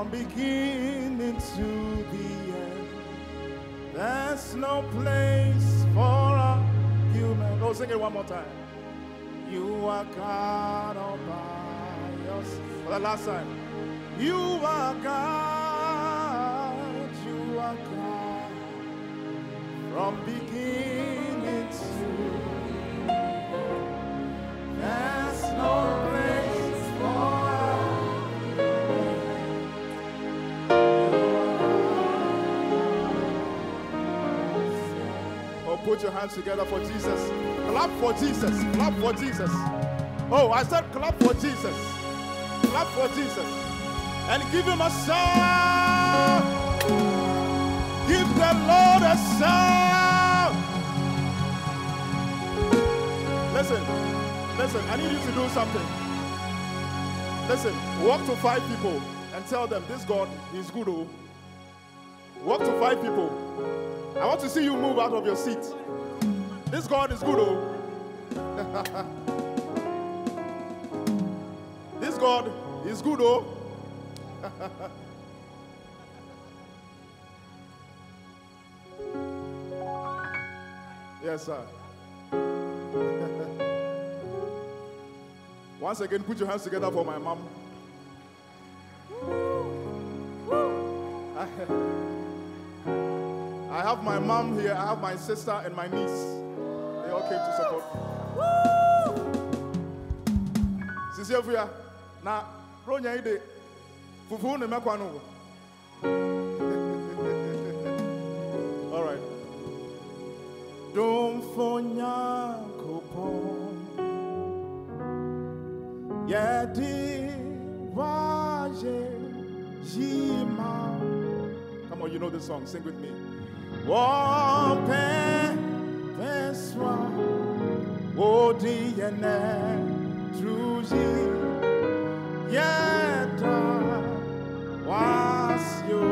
From beginning to the end, there's no place for argument. Oh, sing it one more time. You are God all by yourself. For the last time. You are God. You are God. From beginning to the end, there's no place for put your hands together for Jesus. Clap for Jesus. Clap for Jesus. Oh, I said clap for Jesus. Clap for Jesus. And give him a shout. Give the Lord a shout. Listen. Listen. I need you to do something. Listen. Walk to 5 people and tell them, this God is good. Oh. Walk to 5 people. I want to see you move out of your seat. This God is good, oh. This God is good, oh. Yes, sir. Once again, put your hands together for my mom. I have my mom here, I have my sister and my niece. They all came to support me. Sister Fuya, na ronya ide fufu ne mekwanu. All right. Dom fonya kopon. Yedi waje jima. Come on, you know this song. Sing with me. Oh, Pessoa, oh, DNA, Truji, Yeta, Wasio,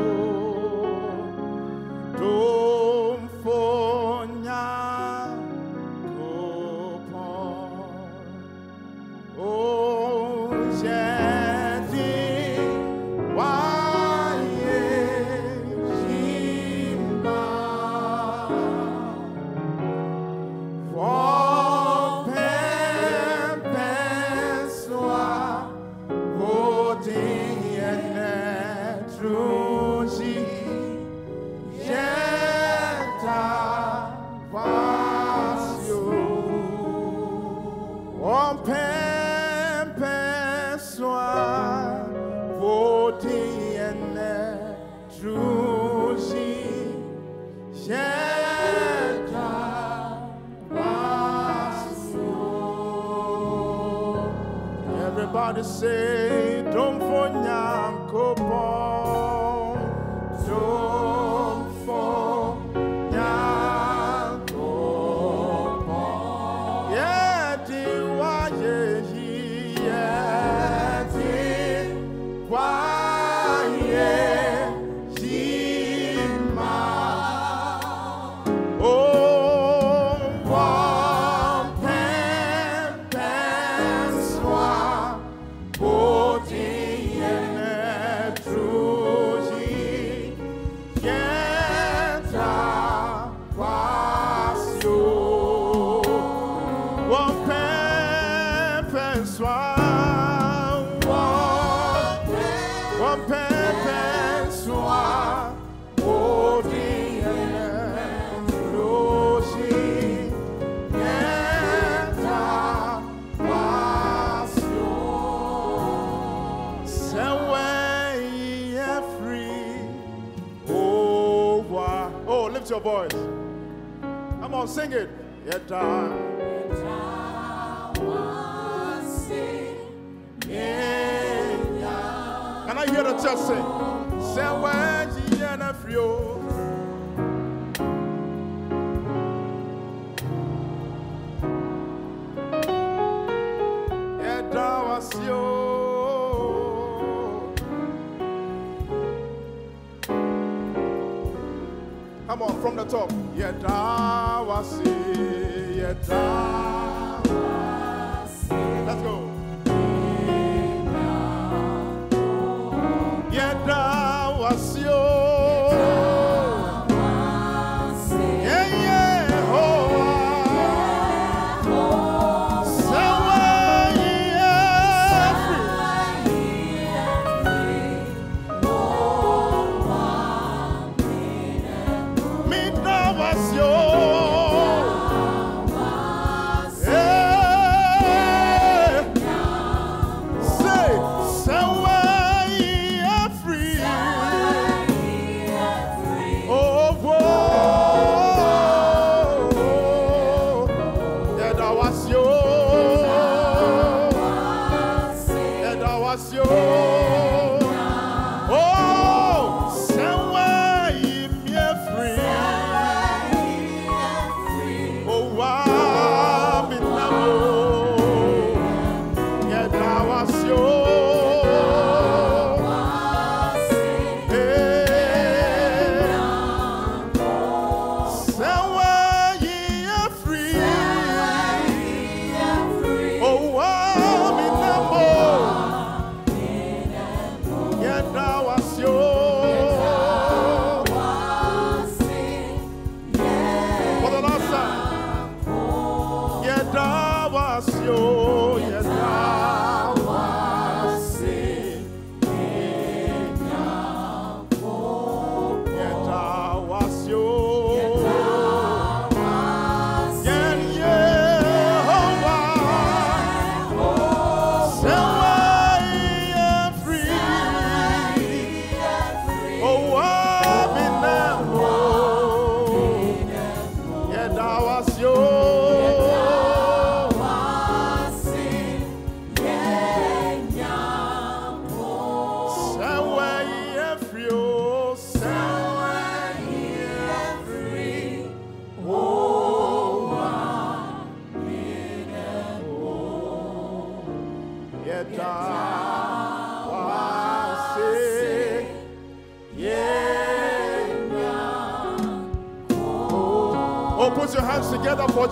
Tom Fonya, Copon, oh, Jedi, Wasio. Everybody say, don't forget, go on. Don't forget, go on. Yeah, do why, yeah, do why, yeah, Jima. Oh. Your voice. Come on, sing it. Can I hear the church sing? Come on, from the top. Yeta wasi, yeta wasi. Let's go. Yeda wasio.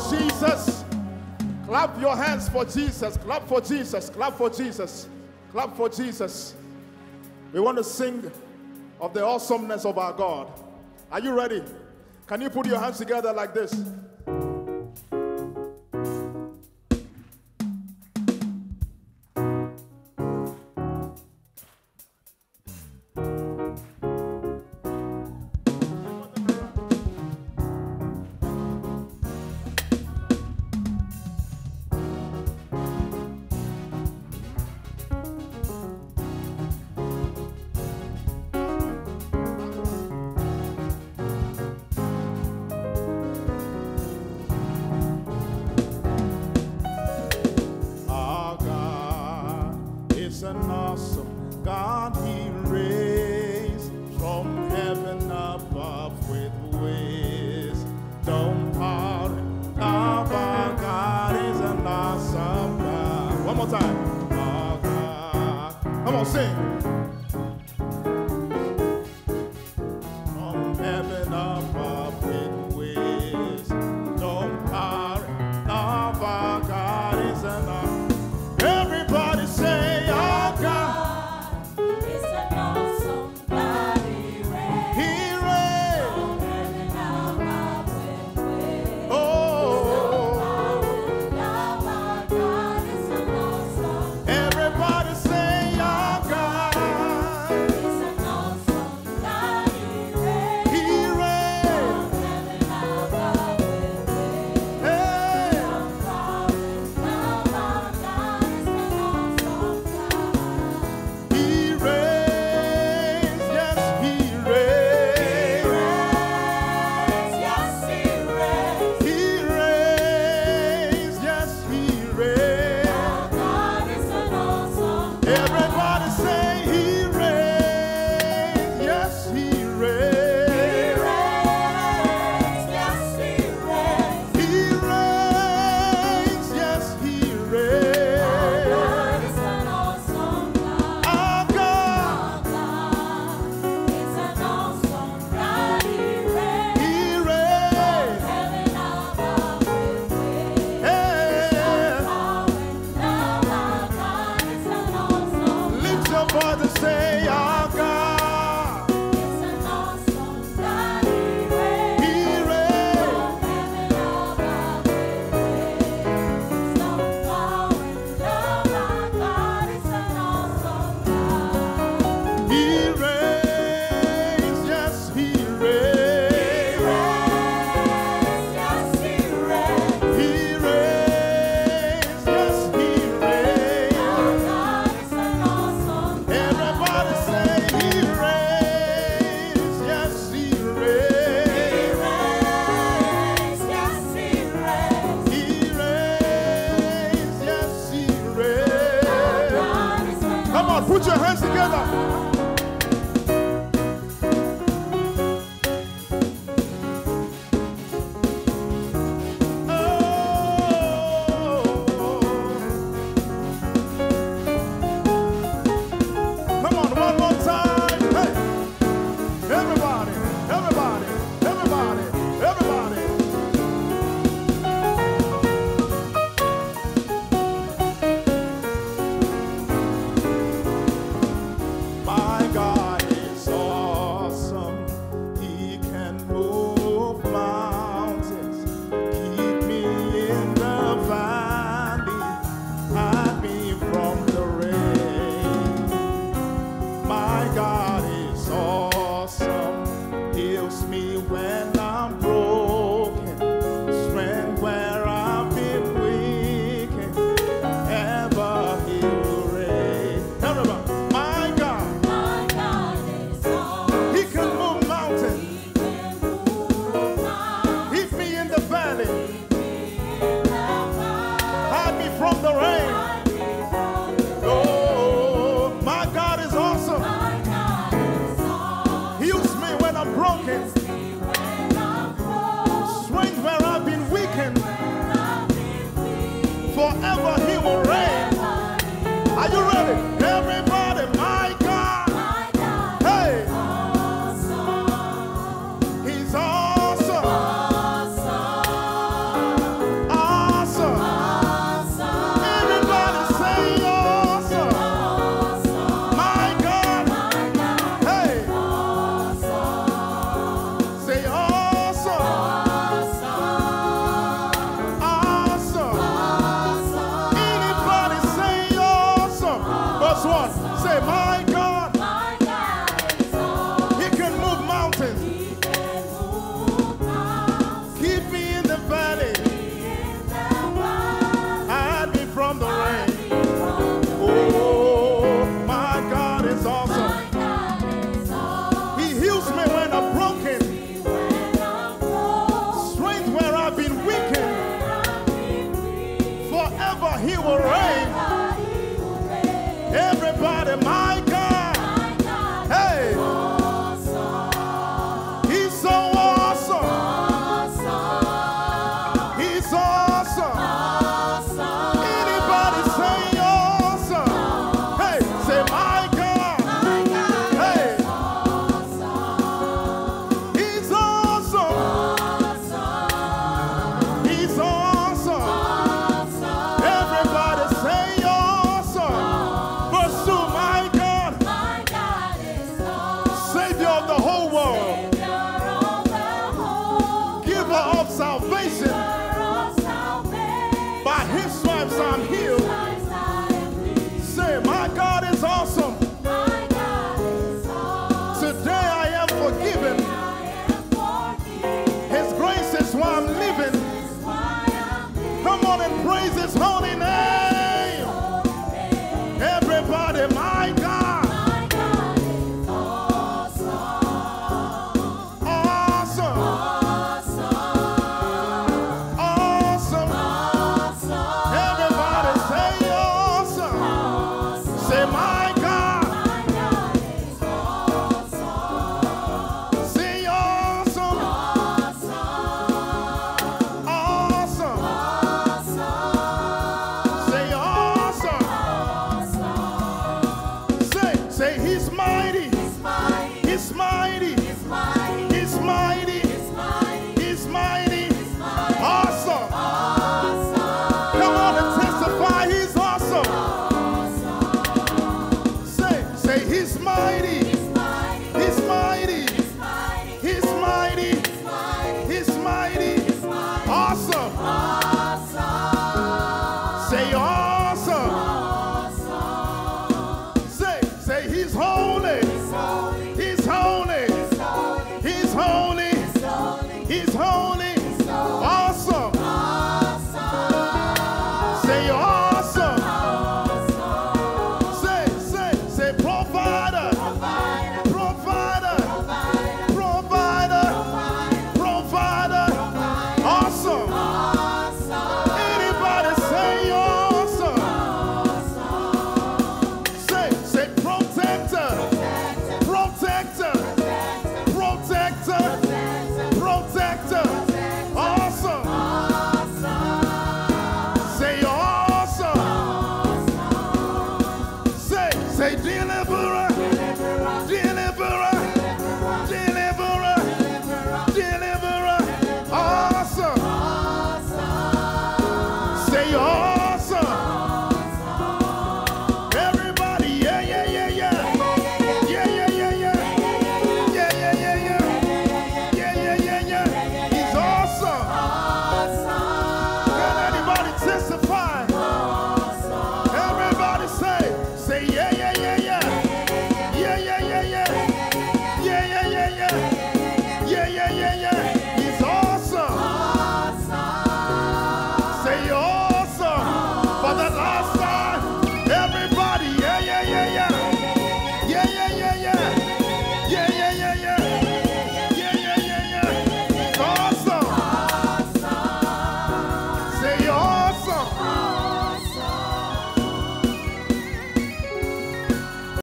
Jesus, clap your hands for Jesus, clap for Jesus, clap for Jesus, clap for Jesus. We want to sing of the awesomeness of our God. Are you ready? Can you put your hands together like this?